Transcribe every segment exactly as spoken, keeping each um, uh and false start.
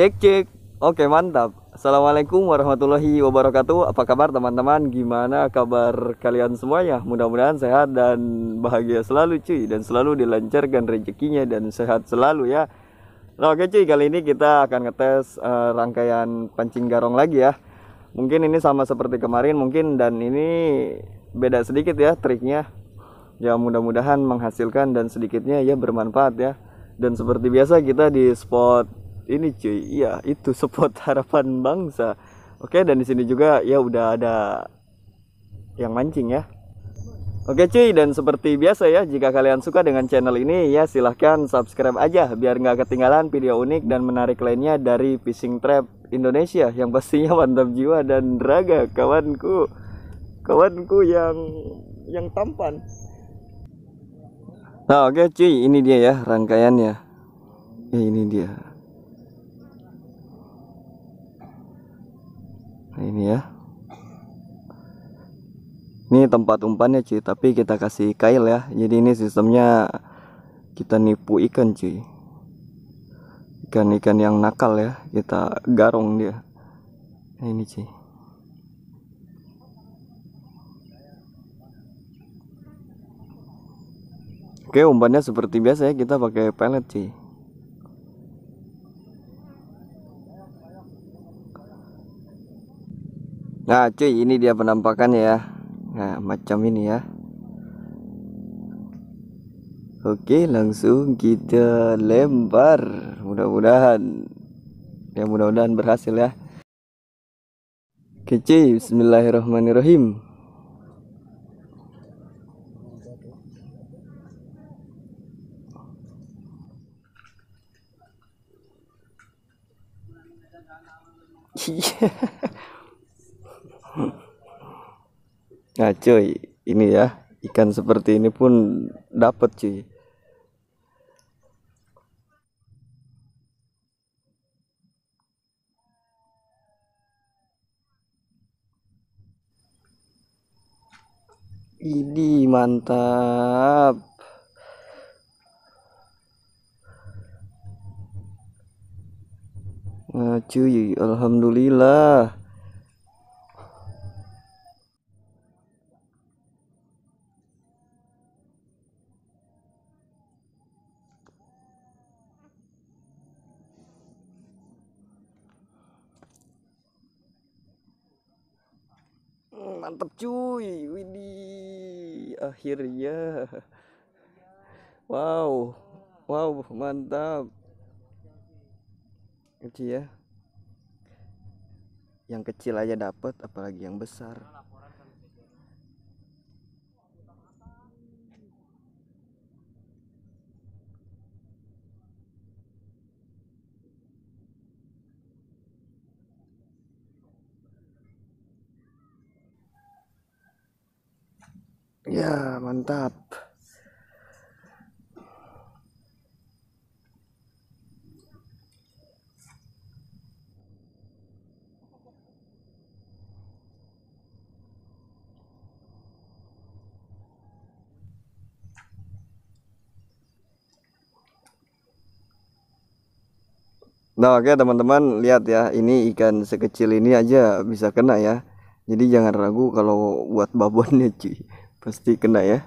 Cek cek. Oke, mantap. Assalamualaikum warahmatullahi wabarakatuh. Apa kabar teman-teman? Gimana kabar kalian semuanya? Mudah-mudahan sehat dan bahagia selalu cuy, dan selalu dilancarkan rezekinya dan sehat selalu ya. Nah, oke cuy, kali ini kita akan ngetes uh, rangkaian pancing garong lagi ya. Mungkin ini sama seperti kemarin mungkin, dan ini beda sedikit ya triknya. Ya mudah-mudahan menghasilkan dan sedikitnya ya bermanfaat ya. Dan seperti biasa kita di spot ini cuy, iya itu spot harapan bangsa. Oke, dan di sini juga ya udah ada yang mancing ya. Oke cuy, dan seperti biasa ya, jika kalian suka dengan channel ini ya silahkan subscribe aja biar nggak ketinggalan video unik dan menarik lainnya dari Fishing Trap Indonesia yang pastinya mantap jiwa dan raga, kawanku, kawanku yang yang tampan. Nah oke cuy, ini dia ya rangkaiannya. Ya, ini dia. Nah, ini ya, ini tempat umpannya cuy, tapi kita kasih kail ya. Jadi ini sistemnya kita nipu ikan cuy, ikan-ikan yang nakal ya, kita garong dia. Nah, ini cuy. Oke, umpannya seperti biasa ya, kita pakai pelet cuy. Nah cuy, ini dia penampakannya ya. Nah macam ini ya. Oke, langsung kita lempar. Mudah-mudahan, ya mudah-mudahan berhasil ya. Oke cuy, bismillahirrahmanirrahim. Nah cuy, ini ya, ikan seperti ini pun dapat cuy. Ini mantap. Nah cuy, alhamdulillah. Mantap cuy, widih, akhirnya. Wow, wow, mantap. Kecil ya. Yang kecil aja dapat, apalagi yang besar. Ya mantap. Nah oke teman-teman, lihat ya, ini ikan sekecil ini aja bisa kena ya. Jadi jangan ragu kalau buat babonnya cuy, pasti kena ya.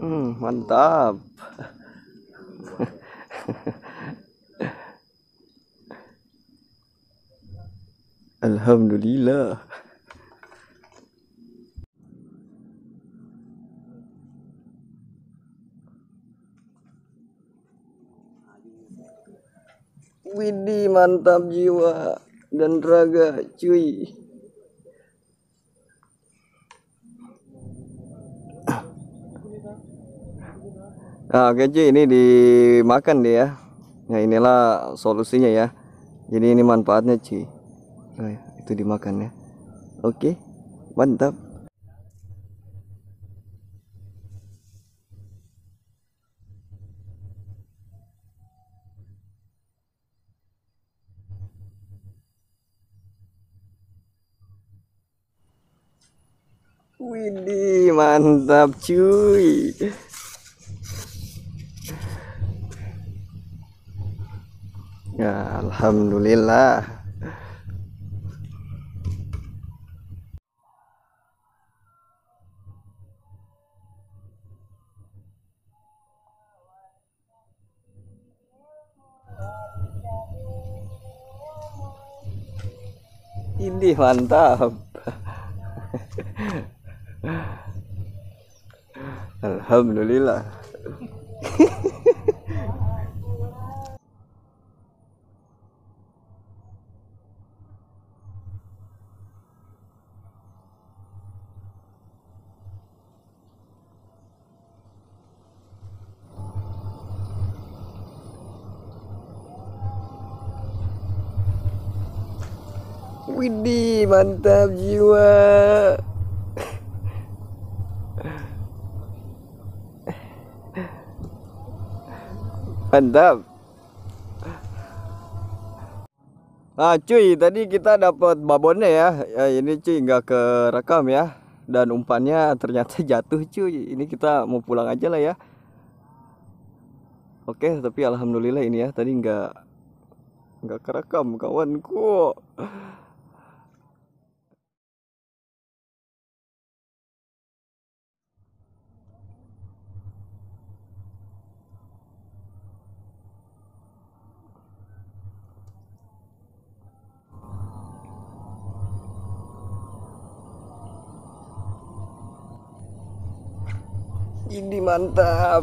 Hmm, mantap. Alhamdulillah. Widih, mantap jiwa dan raga cuy. Nah oke cuy, ini dimakan dia ya. Nah inilah solusinya ya. Jadi ini manfaatnya cuy. Nah itu dimakan ya. Oke, mantap. Widih, mantap cuy. Ya, alhamdulillah. Ini mantap. Alhamdulillah. Widih, mantap jiwa. Mantap. Nah cuy, tadi kita dapat babonnya ya. Ya ini cuy nggak kerekam ya. Dan umpannya ternyata jatuh cuy. Ini kita mau pulang aja lah ya. Oke, tapi alhamdulillah ini ya tadi nggak nggak kerekam kawanku. Ini mantap. Nah,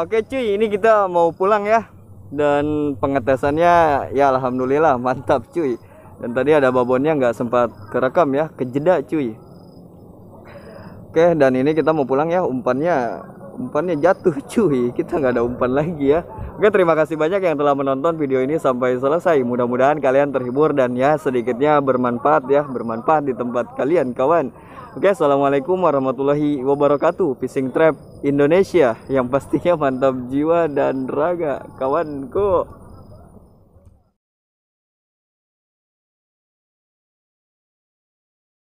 oke cuy, ini kita mau pulang ya. Dan pengetesannya ya alhamdulillah mantap cuy. Dan tadi ada babonnya nggak sempat kerekam ya, kejeda cuy. Oke, dan ini kita mau pulang ya, umpannya umpannya jatuh cuy. Kita nggak ada umpan lagi ya. Oke, terima kasih banyak yang telah menonton video ini sampai selesai. Mudah-mudahan kalian terhibur dan ya sedikitnya bermanfaat ya, bermanfaat di tempat kalian kawan. Oke, assalamualaikum warahmatullahi wabarakatuh. Fishing Trap Indonesia yang pastinya mantap jiwa dan raga kawanku.